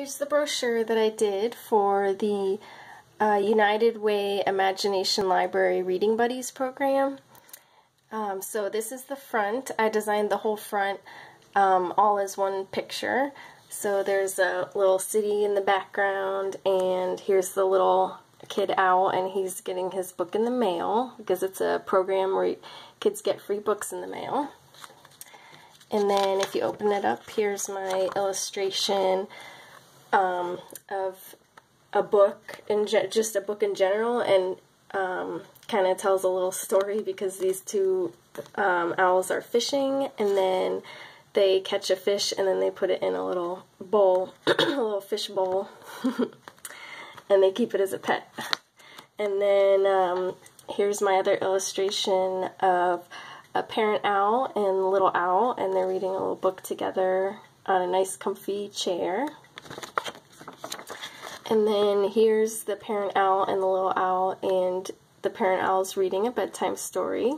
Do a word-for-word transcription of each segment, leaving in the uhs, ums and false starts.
Here's the brochure that I did for the uh, United Way Imagination Library Reading Buddies program. Um, so this is the front. I designed the whole front um, all as one picture. So there's a little city in the background, and here's the little kid owl, and he's getting his book in the mail because it's a program where kids get free books in the mail. And then if you open it up, here's my illustration Um, of a book, and just a book in general, and um, kind of tells a little story because these two um, owls are fishing, and then they catch a fish, and then they put it in a little bowl, a little fish bowl, and they keep it as a pet. And then um, here's my other illustration of a parent owl and a little owl, and they're reading a little book together on a nice comfy chair. And then here's the parent owl and the little owl, and the parent owl's reading a bedtime story.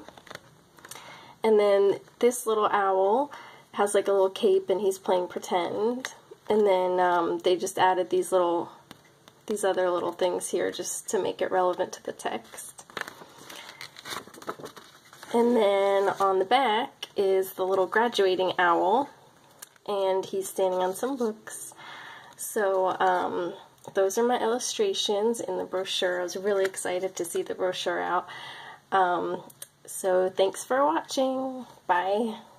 And then this little owl has like a little cape, and he's playing pretend. And then um, they just added these little, these other little things here just to make it relevant to the text. And then on the back is the little graduating owl, and he's standing on some books. So, um... those are my illustrations in the brochure. I was really excited to see the brochure out. Um, so thanks for watching. Bye.